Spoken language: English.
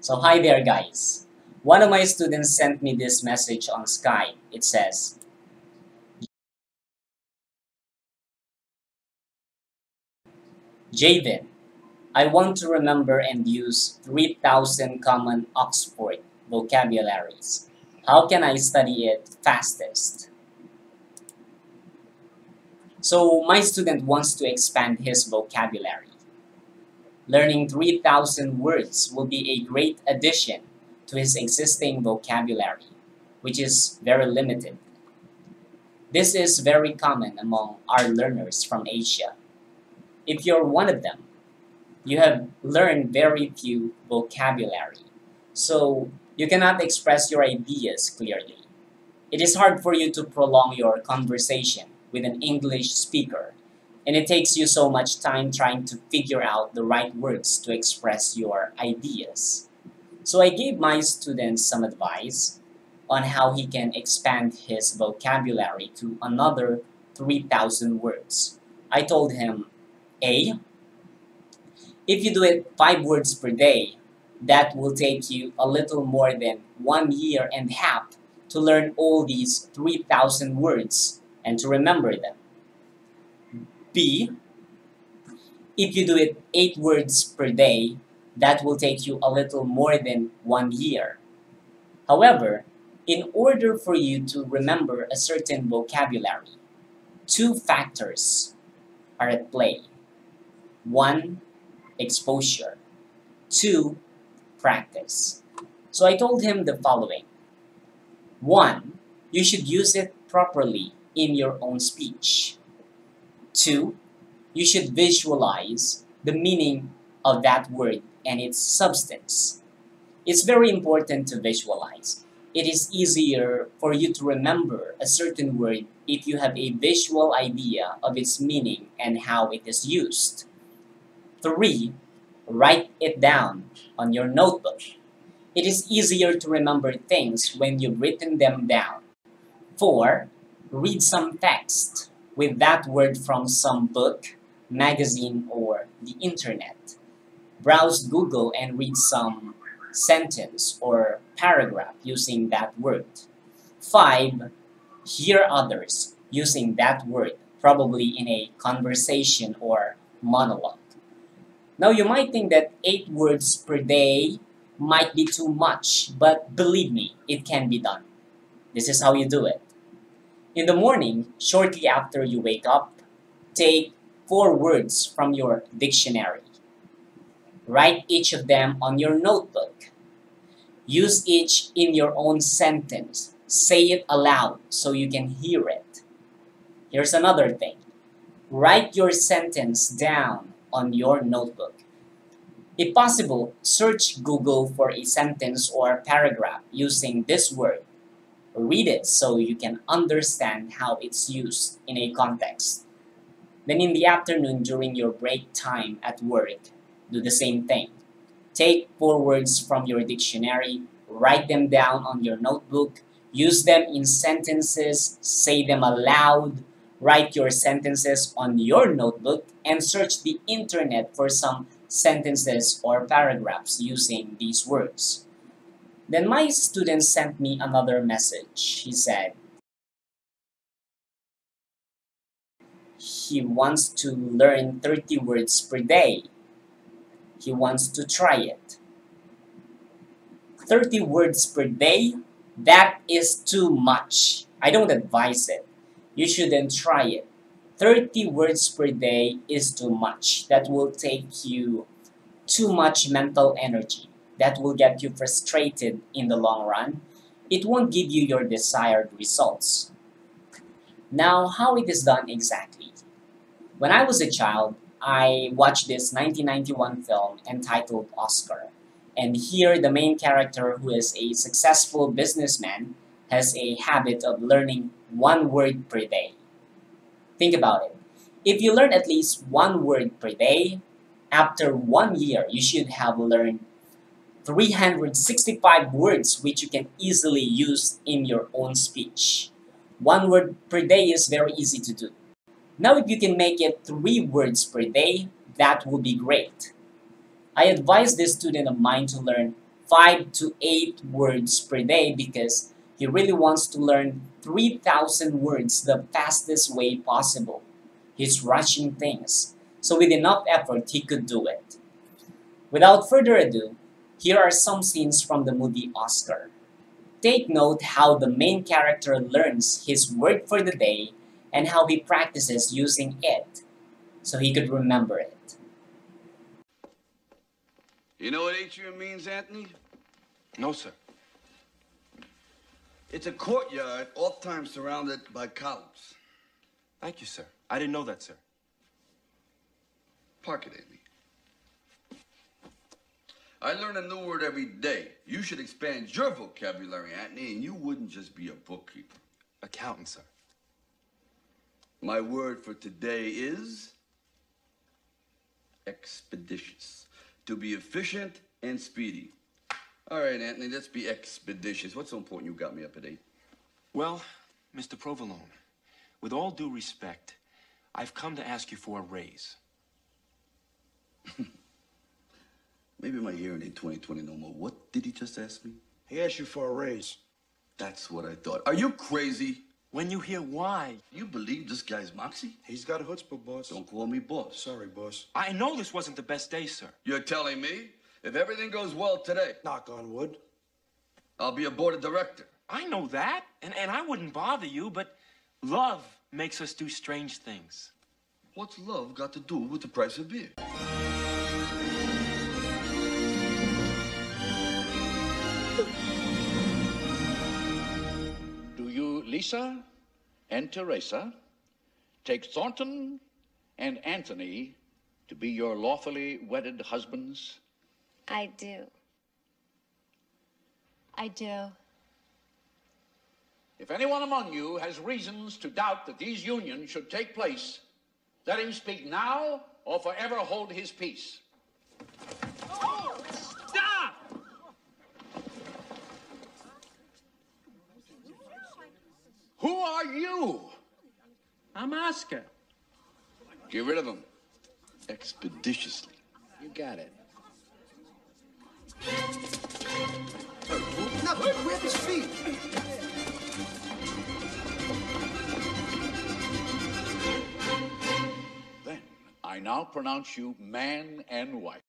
So hi there guys. One of my students sent me this message on Skype. It says, Jayven, I want to remember and use 3,000 common Oxford vocabularies. How can I study it fastest? So my student wants to expand his vocabulary. Learning 3,000 words will be a great addition to his existing vocabulary, which is very limited. This is very common among our learners from Asia. If you're one of them, you have learned very few vocabulary, so you cannot express your ideas clearly. It is hard for you to prolong your conversation with an English speaker, and it takes you so much time trying to figure out the right words to express your ideas. So I gave my student some advice on how he can expand his vocabulary to another 3,000 words. I told him, A, if you do it 5 words per day, that will take you a little more than 1.5 years to learn all these 3,000 words and to remember them. B, if you do it 8 words per day, that will take you a little more than 1 year. However, in order for you to remember a certain vocabulary, 2 factors are at play. 1, exposure. 2, practice. So I told him the following. 1, you should use it properly in your own speech. 2, you should visualize the meaning of that word and its substance. It's very important to visualize. It is easier for you to remember a certain word if you have a visual idea of its meaning and how it is used. 3, write it down on your notebook. It is easier to remember things when you've written them down. 4, read some text with that word from some book, magazine, or the internet. Browse Google and read some sentence or paragraph using that word. 5, hear others using that word, probably in a conversation or monologue. Now you might think that 8 words per day might be too much, but believe me, it can be done. This is how you do it. In the morning, shortly after you wake up, take 4 words from your dictionary. Write each of them on your notebook. Use each in your own sentence. Say it aloud so you can hear it. Here's another thing. Write your sentence down on your notebook. If possible, search Google for a sentence or paragraph using this word. Read it so you can understand how it's used in a context. Then in the afternoon during your break time at work, do the same thing. Take 4 words from your dictionary, write them down on your notebook, use them in sentences, say them aloud, write your sentences on your notebook, and search the internet for some sentences or paragraphs using these words. Then my student sent me another message. He said he wants to learn 30 words per day. He wants to try it. 30 words per day? That is too much. I don't advise it. You shouldn't try it. 30 words per day is too much. That will take you too much mental energy. That will get you frustrated in the long run. It won't give you your desired results. Now, how it is done exactly? When I was a child, I watched this 1991 film entitled Oscar. And here, the main character, who is a successful businessman, has a habit of learning 1 word per day. Think about it. If you learn at least 1 word per day, after 1 year, you should have learned 365 words which you can easily use in your own speech. 1 word per day is very easy to do. Now if you can make it 3 words per day, that would be great. I advise this student of mine to learn 5 to 8 words per day because he really wants to learn 3,000 words the fastest way possible. He's rushing things, so with enough effort, he could do it. Without further ado, here are some scenes from the movie Oscar. Take note how the main character learns his word for the day and how he practices using it so he could remember it. You know what atrium means, Anthony? No, sir. It's a courtyard, oftentimes surrounded by columns. Thank you, sir. I didn't know that, sir. Park it, Anthony. I learn a new word every day. You should expand your vocabulary, Anthony, and you wouldn't just be a bookkeeper. Accountant, sir. My word for today is expeditious. To be efficient and speedy. All right, Anthony, let's be expeditious. What's so important you got me up at 8? Well, Mr. Provolone, with all due respect, I've come to ask you for a raise. Maybe my hearing ain't 20/20 no more. What did he just ask me? He asked you for a raise. That's what I thought. Are you crazy? When you hear why... You believe this guy's moxie? He's got a chutzpah, boss. Don't call me boss. Sorry, boss. I know this wasn't the best day, sir. You're telling me? If everything goes well today... Knock on wood. I'll be a board of director. I know that, and I wouldn't bother you, but love makes us do strange things. What's love got to do with the price of beer? Lisa and Teresa, take Thornton and Anthony to be your lawfully wedded husbands? I do. I do. If anyone among you has reasons to doubt that these unions should take place, let him speak now or forever hold his peace. Who are you? I'm Oscar. Get rid of him. Expeditiously. You got it. Now, grab his feet. Then, I now pronounce you man and wife.